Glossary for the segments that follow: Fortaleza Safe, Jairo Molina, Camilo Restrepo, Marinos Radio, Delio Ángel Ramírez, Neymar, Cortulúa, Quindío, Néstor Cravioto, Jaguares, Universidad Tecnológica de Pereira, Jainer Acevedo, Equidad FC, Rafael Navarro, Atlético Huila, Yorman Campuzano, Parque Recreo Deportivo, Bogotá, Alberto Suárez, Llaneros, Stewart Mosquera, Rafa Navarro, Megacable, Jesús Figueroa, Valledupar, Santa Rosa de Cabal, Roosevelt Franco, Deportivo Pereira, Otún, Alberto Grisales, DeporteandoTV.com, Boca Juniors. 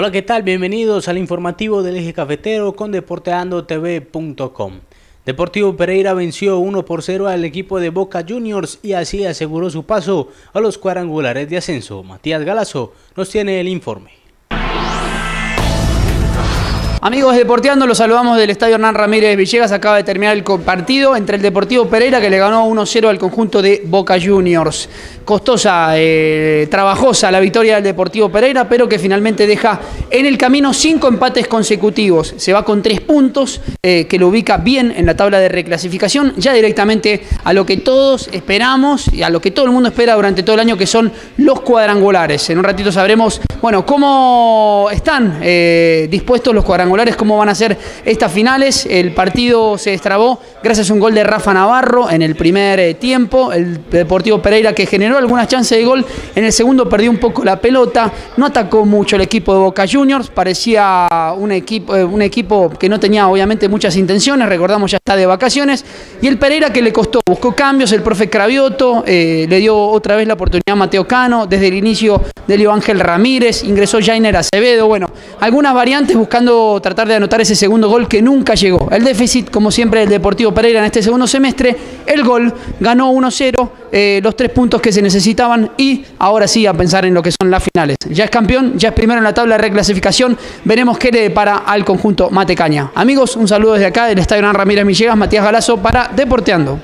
Hola, ¿qué tal? Bienvenidos al informativo del Eje Cafetero con DeporteandoTV.com. Deportivo Pereira venció 1-0 al equipo de Boca Juniors y así aseguró su paso a los cuadrangulares de ascenso. Matías Galazo nos tiene el informe. Amigos de Deporteando, los saludamos del estadio Hernán Ramírez Villegas. Acaba de terminar el partido entre el Deportivo Pereira, que le ganó 1-0 al conjunto de Boca Juniors. Costosa, trabajosa la victoria del Deportivo Pereira, pero que finalmente deja en el camino 5 empates consecutivos. Se va con 3 puntos, que lo ubica bien en la tabla de reclasificación, ya directamente a lo que todos esperamos y a lo que todo el mundo espera durante todo el año, que son los cuadrangulares. En un ratito sabremos, bueno, cómo están dispuestos los cuadrangulares, cómo van a ser estas finales. El partido se destrabó gracias a un gol de Rafa Navarro en el primer tiempo. El Deportivo Pereira, que generó algunas chances de gol, en el segundo perdió un poco la pelota, no atacó mucho el equipo de Boca Juniors, parecía un equipo que no tenía obviamente muchas intenciones, recordamos, ya está de vacaciones, y el Pereira que le costó, buscó cambios, el profe Cravioto le dio otra vez la oportunidad a Mateo Cano, desde el inicio Delio Ángel Ramírez, ingresó Jainer Acevedo, bueno, algunas variantes buscando tratar de anotar ese segundo gol que nunca llegó. El déficit, como siempre, del Deportivo Pereira en este segundo semestre, el gol, ganó 1-0, los 3 puntos que se necesitaban, y ahora sí a pensar en lo que son las finales. Ya es campeón, ya es primero en la tabla de reclasificación, veremos qué le depara al conjunto matecaña. Amigos, un saludo desde acá del estadio Hernán Ramírez Villegas, Matías Galazo para Deporteando.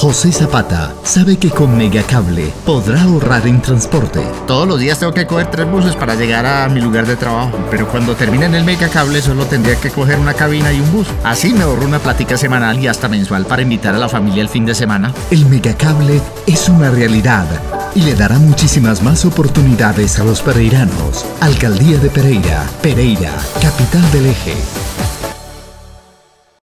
José Zapata sabe que con Megacable podrá ahorrar en transporte. Todos los días tengo que coger 3 buses para llegar a mi lugar de trabajo, pero cuando termine en el Megacable solo tendría que coger una cabina y un bus. Así me ahorro una plática semanal y hasta mensual para invitar a la familia el fin de semana. El Megacable es una realidad y le dará muchísimas más oportunidades a los pereiranos. Alcaldía de Pereira, Pereira, capital del eje.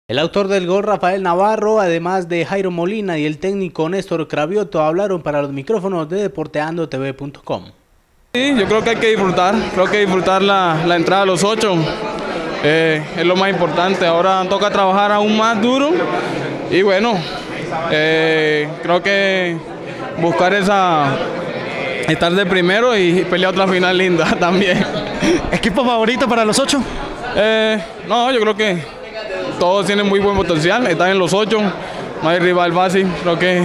El autor del gol, Rafael Navarro, además de Jairo Molina y el técnico Néstor Cravioto, hablaron para los micrófonos de DeporteandoTV.com. Sí, yo creo que hay que disfrutar, la entrada a los 8, es lo más importante. Ahora toca trabajar aún más duro y bueno, creo que buscar estar de primero y pelear otra final linda también. ¿Equipo favorito para los 8? No, yo creo que todos tienen muy buen potencial, están en los 8, no hay rival fácil, creo que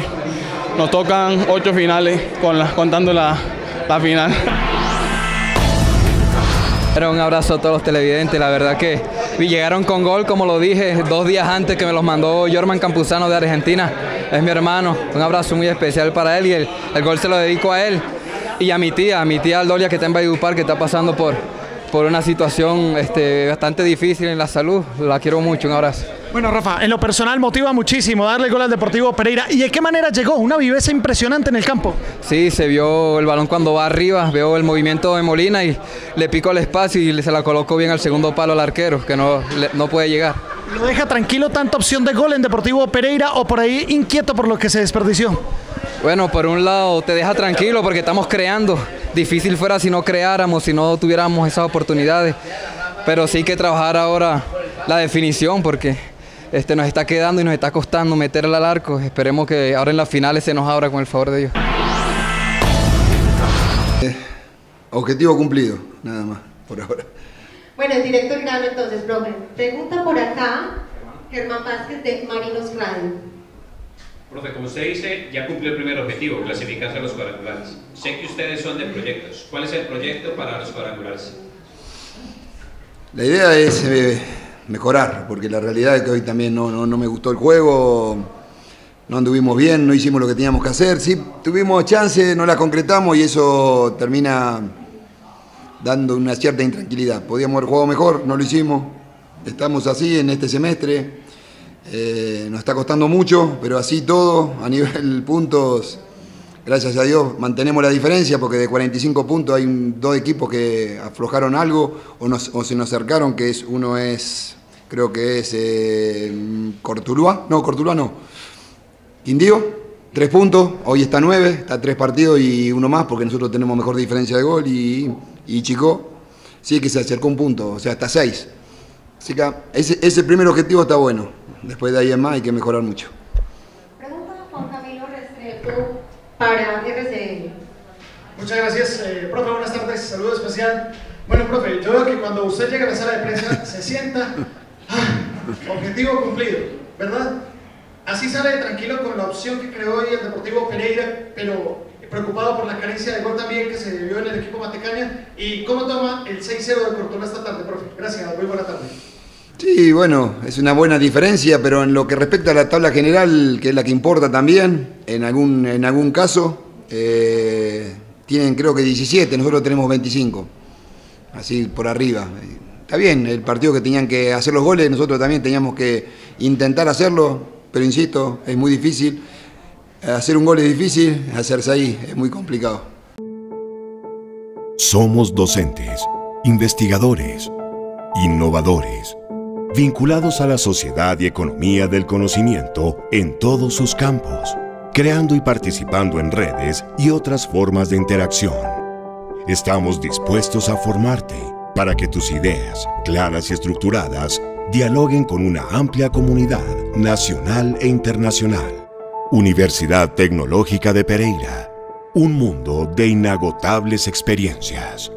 nos tocan 8 finales contando la final. Un abrazo a todos los televidentes, la verdad que llegaron con gol, como lo dije, 2 días antes, que me los mandó Yorman Campuzano de Argentina, es mi hermano, un abrazo muy especial para él, y el gol se lo dedico a él y a mi tía Aldoria, que está en Valledupar, que está pasando por una situación bastante difícil en la salud. La quiero mucho, un abrazo. Bueno, Rafa, en lo personal motiva muchísimo darle gol al Deportivo Pereira. ¿Y de qué manera llegó? Una viveza impresionante en el campo. Sí, se vio el balón cuando va arriba, veo el movimiento de Molina y le picó el espacio y se la colocó bien al segundo palo al arquero, que no puede llegar. ¿Lo deja tranquilo tanta opción de gol en Deportivo Pereira o por ahí inquieto por lo que se desperdició? Bueno, por un lado te deja tranquilo porque estamos creando. Difícil fuera si no creáramos, si no tuviéramos esas oportunidades. Pero sí hay que trabajar ahora la definición porque nos está quedando y nos está costando meterla al arco. Esperemos que ahora en las finales se nos abra con el favor de Dios. Objetivo cumplido, nada más, por ahora. Bueno, el directo grano entonces, profe. Pregunta por acá, Germán Vázquez de Marinos Radio. Profe, como usted dice, ya cumplió el primer objetivo, clasificarse a los cuadrangulares. Sé que ustedes son de proyectos. ¿Cuál es el proyecto para los cuadrangulares? La idea es mejorar, porque la realidad es que hoy también no me gustó el juego, no anduvimos bien, no hicimos lo que teníamos que hacer. Sí, tuvimos chances, no las concretamos y eso termina dando una cierta intranquilidad. Podíamos haber jugado mejor, no lo hicimos. Estamos así en este semestre. Nos está costando mucho, pero así todo, a nivel puntos, gracias a Dios, mantenemos la diferencia, porque de 45 puntos hay 2 equipos que aflojaron algo o se nos acercaron, que es uno es, creo que es Quindío, 3 puntos, hoy está 9, está 3 partidos y 1 más, porque nosotros tenemos mejor diferencia de gol, y Chicó, sí que se acercó un punto, o sea, está 6. Así que ese primer objetivo está bueno. Después de ahí en más hay que mejorar mucho. Pregunta Juan Camilo Restrepo para RCN. Muchas gracias, profe, buenas tardes, saludo especial. Bueno, profe, yo veo que cuando usted llega a la sala de prensa se sienta, objetivo cumplido, ¿verdad? Así sale tranquilo con la opción que creó hoy el Deportivo Pereira, pero preocupado por la carencia de gol también que se vio en el equipo matecaña. ¿Y cómo toma el 6-0 de Cortulúa esta tarde, profe? Gracias, muy buena tarde. Sí, bueno, es una buena diferencia, pero en lo que respecta a la tabla general, que es la que importa también, en algún caso, tienen creo que 17, nosotros tenemos 25, así por arriba. Está bien, el partido que tenían que hacer los goles, nosotros también teníamos que intentar hacerlo, pero insisto, es muy difícil. Hacer un gol es difícil, hacerse ahí es muy complicado. Somos docentes, investigadores, innovadores, vinculados a la sociedad y economía del conocimiento en todos sus campos, creando y participando en redes y otras formas de interacción. Estamos dispuestos a formarte para que tus ideas, claras y estructuradas, dialoguen con una amplia comunidad nacional e internacional. Universidad Tecnológica de Pereira, un mundo de inagotables experiencias.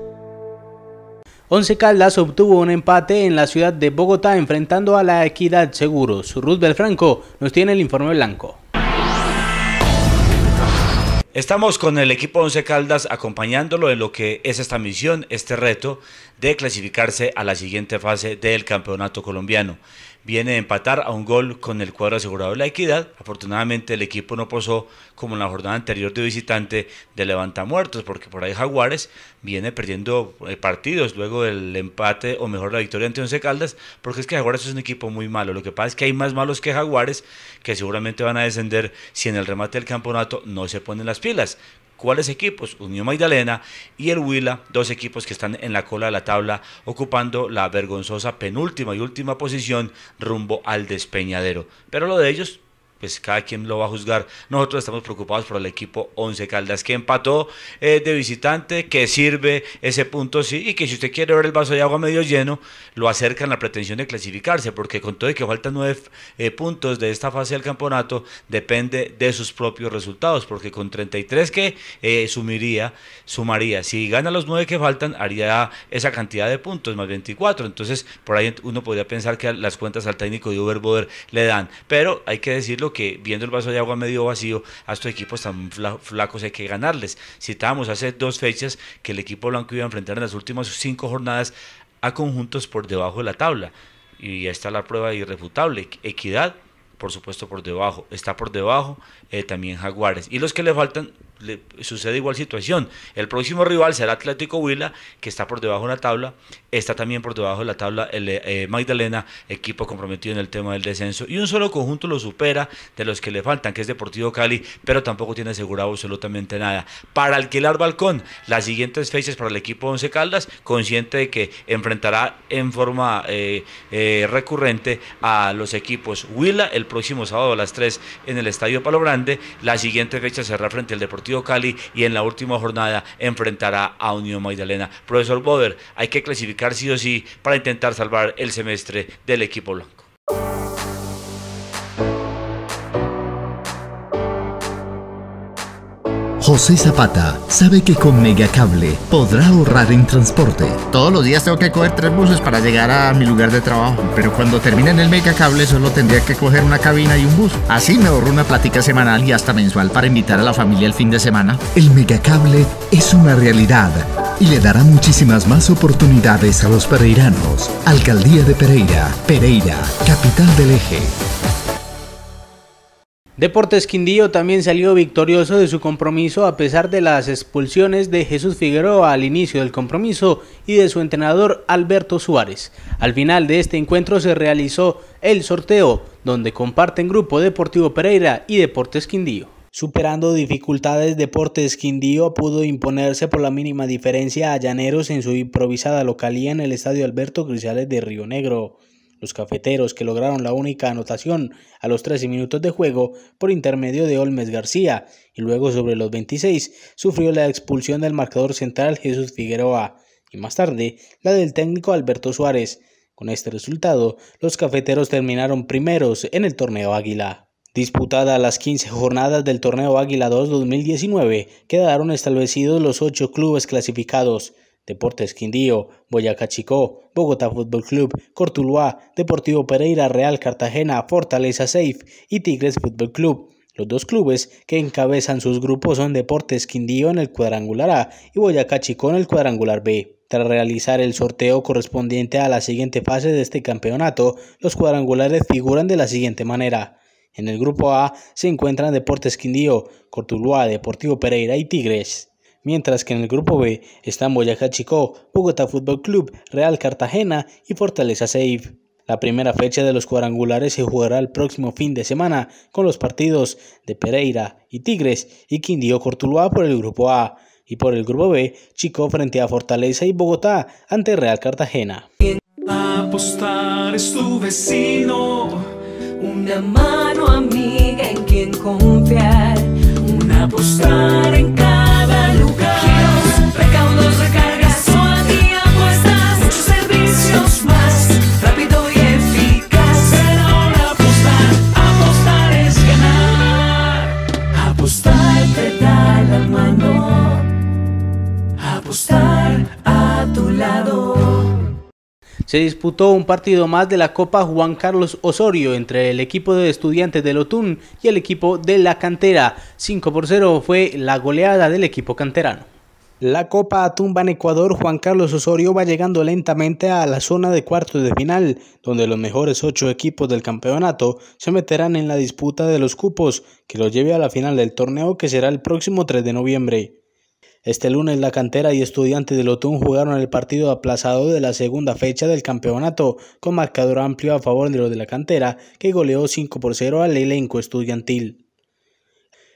Once Caldas obtuvo un empate en la ciudad de Bogotá enfrentando a La Equidad Seguros. Roosevelt Franco nos tiene el informe blanco. Estamos con el equipo Once Caldas acompañándolo en lo que es esta misión, este reto de clasificarse a la siguiente fase del campeonato colombiano. Viene de empatar a un gol con el cuadro asegurado de La Equidad. Afortunadamente el equipo no posó como en la jornada anterior de visitante de levantamuertos, porque por ahí Jaguares viene perdiendo partidos luego del empate, o mejor la victoria ante Once Caldas, porque es que Jaguares es un equipo muy malo. Lo que pasa es que hay más malos que Jaguares, que seguramente van a descender si en el remate del campeonato no se ponen las pilas. ¿Cuáles equipos? Unión Magdalena y el Huila, dos equipos que están en la cola de la tabla, ocupando la vergonzosa penúltima y última posición rumbo al despeñadero. Pero lo de ellos, pues cada quien lo va a juzgar. Nosotros estamos preocupados por el equipo Once Caldas, que empató de visitante, que sirve ese punto, sí, y que si usted quiere ver el vaso de agua medio lleno, lo acercan a la pretensión de clasificarse, porque con todo y que faltan 9 puntos de esta fase del campeonato, depende de sus propios resultados, porque con 33 que sumaría, si gana los 9 que faltan, haría esa cantidad de puntos, más 24, entonces por ahí uno podría pensar que las cuentas al técnico de Uberboder le dan, pero hay que decirlo que viendo el vaso de agua medio vacío, a estos equipos tan flacos hay que ganarles. Citábamos hace 2 fechas que el equipo blanco iba a enfrentar en las últimas 5 jornadas a conjuntos por debajo de la tabla, y ya está la prueba irrefutable. Equidad, por supuesto, por debajo, está por debajo también Jaguares, y los que le faltan, le sucede igual situación. El próximo rival será Atlético Huila, que está por debajo de la tabla, está también por debajo de la tabla el Magdalena, equipo comprometido en el tema del descenso, y un solo conjunto lo supera de los que le faltan, que es Deportivo Cali, pero tampoco tiene asegurado absolutamente nada. Para alquilar balcón, las siguientes fechas para el equipo Once Caldas, consciente de que enfrentará en forma recurrente a los equipos Huila el próximo sábado a las 3 en el Estadio Palo Grande, la siguiente fecha será frente al Deportivo Cali, y en la última jornada enfrentará a Unión Magdalena. Profesor Boder, hay que clasificar sí o sí para intentar salvar el semestre del equipo blanco. José Zapata sabe que con Megacable podrá ahorrar en transporte. Todos los días tengo que coger 3 buses para llegar a mi lugar de trabajo, pero cuando termine en el Megacable solo tendría que coger una cabina y un bus. Así me ahorro una plática semanal y hasta mensual para invitar a la familia el fin de semana. El Megacable es una realidad y le dará muchísimas más oportunidades a los pereiranos. Alcaldía de Pereira, Pereira, capital del eje. Deportes Quindío también salió victorioso de su compromiso a pesar de las expulsiones de Jesús Figueroa al inicio del compromiso y de su entrenador Alberto Suárez. Al final de este encuentro se realizó el sorteo, donde comparten grupo Deportivo Pereira y Deportes Quindío. Superando dificultades, Deportes Quindío pudo imponerse por la mínima diferencia a Llaneros en su improvisada localía en el estadio Alberto Grisales de Río Negro. Los cafeteros, que lograron la única anotación a los 13 minutos de juego por intermedio de Olmes García, y luego sobre los 26 sufrió la expulsión del marcador central Jesús Figueroa y más tarde la del técnico Alberto Suárez. Con este resultado, los cafeteros terminaron primeros en el torneo Águila. Disputadas las 15 jornadas del torneo Águila 2 2019, quedaron establecidos los 8 clubes clasificados: Deportes Quindío, Boyacá Chicó, Bogotá Fútbol Club, Cortulúa, Deportivo Pereira, Real Cartagena, Fortaleza Safe y Tigres Fútbol Club. Los dos clubes que encabezan sus grupos son Deportes Quindío en el cuadrangular A y Boyacá Chicó en el cuadrangular B. Tras realizar el sorteo correspondiente a la siguiente fase de este campeonato, los cuadrangulares figuran de la siguiente manera. En el grupo A se encuentran Deportes Quindío, Cortulúa, Deportivo Pereira y Tigres. Mientras que en el grupo B están Boyacá Chicó, Bogotá Fútbol Club, Real Cartagena y Fortaleza Safe. La primera fecha de los cuadrangulares se jugará el próximo fin de semana con los partidos de Pereira y Tigres y Quindío Cortulúa por el grupo A y por el grupo B Chicó frente a Fortaleza y Bogotá ante Real Cartagena. Apostar es tu vecino, una mano amiga en quien confiar, un apostar en cada lugar. Giros, recaudos, recargas, Soldi, apuestas, muchos servicios más. Se disputó un partido más de la Copa Juan Carlos Osorio entre el equipo de Estudiantes del Otún y el equipo de la Cantera. 5-0 fue la goleada del equipo canterano. La Copa Tumba en Ecuador, Juan Carlos Osorio va llegando lentamente a la zona de cuartos de final, donde los mejores 8 equipos del campeonato se meterán en la disputa de los cupos que los lleve a la final del torneo, que será el próximo 3 de noviembre. Este lunes la Cantera y Estudiantes del Otún jugaron el partido aplazado de la segunda fecha del campeonato, con marcador amplio a favor de los de la Cantera, que goleó 5-0 al elenco estudiantil.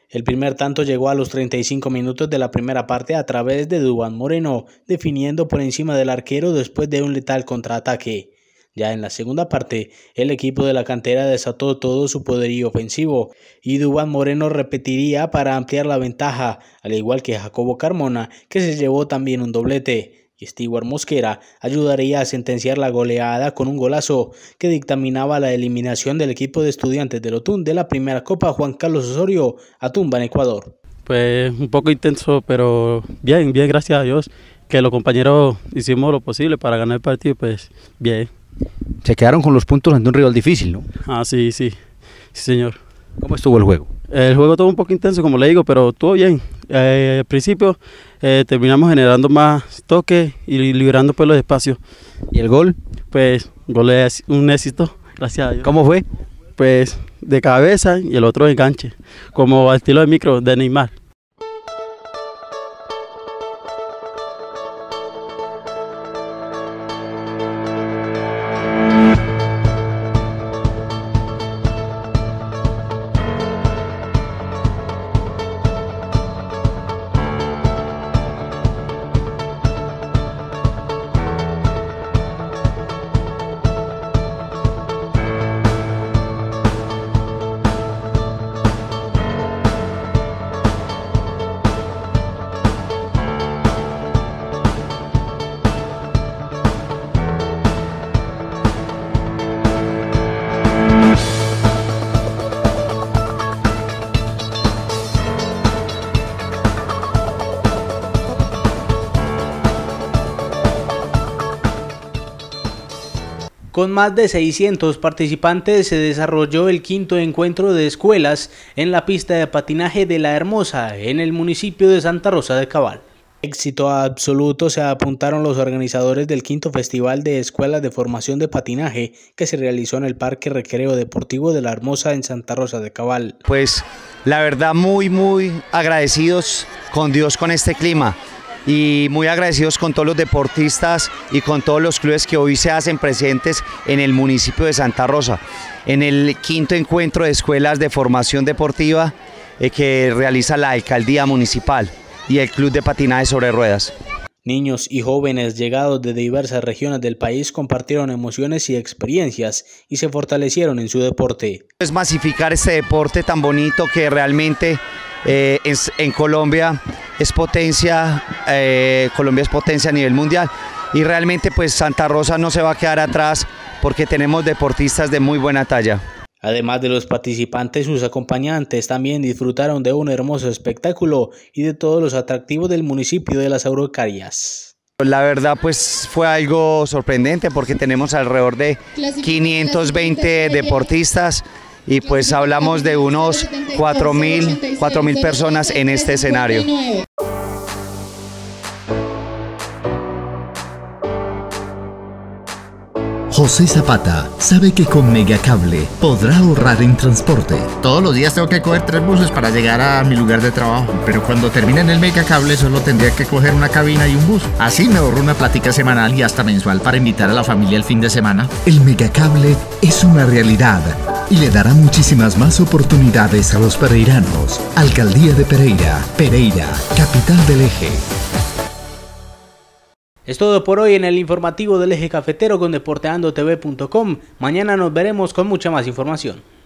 El primer tanto llegó a los 35 minutos de la primera parte a través de Dubán Moreno, definiendo por encima del arquero después de un letal contraataque. Ya en la segunda parte, el equipo de la Cantera desató todo su poderío ofensivo y Dubán Moreno repetiría para ampliar la ventaja, al igual que Jacobo Carmona, que se llevó también un doblete, y Stewart Mosquera ayudaría a sentenciar la goleada con un golazo que dictaminaba la eliminación del equipo de Estudiantes del Otún de la primera Copa Juan Carlos Osorio a Tumba en Ecuador. Pues un poco intenso, pero bien, bien, gracias a Dios, que los compañeros hicimos lo posible para ganar el partido, pues bien. Se quedaron con los puntos ante un rival difícil, ¿no? Ah, sí, sí, sí, señor. ¿Cómo estuvo el juego? El juego estuvo un poco intenso, como le digo, pero estuvo bien. Al principio terminamos generando más toques y liberando pues los espacios. ¿Y el gol? Pues, gol es un éxito, gracias a Dios. ¿Cómo fue? Pues, de cabeza y el otro de enganche, como al estilo de micro de Neymar. Con más de 600 participantes se desarrolló el 5º encuentro de escuelas en la pista de patinaje de La Hermosa, en el municipio de Santa Rosa de Cabal. Éxito absoluto se apuntaron los organizadores del 5º Festival de Escuelas de Formación de Patinaje que se realizó en el Parque Recreo Deportivo de La Hermosa en Santa Rosa de Cabal. Pues la verdad muy agradecidos con Dios con este clima. Y muy agradecidos con todos los deportistas y con todos los clubes que hoy se hacen presentes en el municipio de Santa Rosa, en el 5º encuentro de escuelas de formación deportiva que realiza la alcaldía municipal y el club de patinaje sobre ruedas. Niños y jóvenes llegados de diversas regiones del país compartieron emociones y experiencias y se fortalecieron en su deporte. Es masificar este deporte tan bonito que realmente en Colombia es potencia, Colombia es potencia a nivel mundial, y realmente pues Santa Rosa no se va a quedar atrás porque tenemos deportistas de muy buena talla. Además de los participantes, sus acompañantes también disfrutaron de un hermoso espectáculo y de todos los atractivos del municipio de Las Araucarias. La verdad pues fue algo sorprendente porque tenemos alrededor de 520 deportistas y pues hablamos de unos 4.000 personas en este escenario. José Zapata sabe que con Megacable podrá ahorrar en transporte. Todos los días tengo que coger 3 buses para llegar a mi lugar de trabajo, pero cuando termine en el Megacable solo tendría que coger una cabina y un bus. Así me ahorro una plática semanal y hasta mensual para invitar a la familia el fin de semana. El Megacable es una realidad y le dará muchísimas más oportunidades a los pereiranos. Alcaldía de Pereira, Pereira, capital del eje. Es todo por hoy en el informativo del Eje Cafetero con DeporteandoTV.com. Mañana nos veremos con mucha más información.